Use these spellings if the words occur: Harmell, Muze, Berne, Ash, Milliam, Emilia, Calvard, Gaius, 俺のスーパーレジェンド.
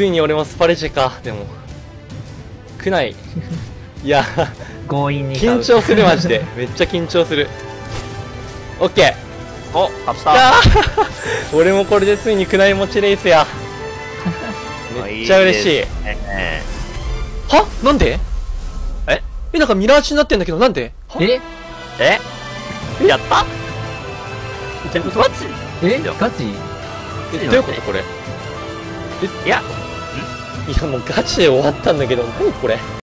ついに俺もスパレジェか。でもくないいや強引に緊張するマジでめっちゃ緊張する。オッケー、おっ勝ったー俺もこれでついにくない持ちレースやめっちゃ嬉しい。はなんでえなんかミラー中になってんだけど、なんでやったガチガチどういうことこれ。いやもうガチで終わったんだけど、何これ。